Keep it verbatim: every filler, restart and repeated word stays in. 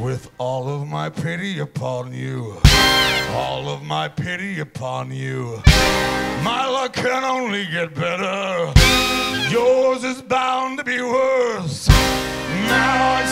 With all of my pity upon you, all of my pity upon you, my luck can only get better. Yours is bound to be worse. Now I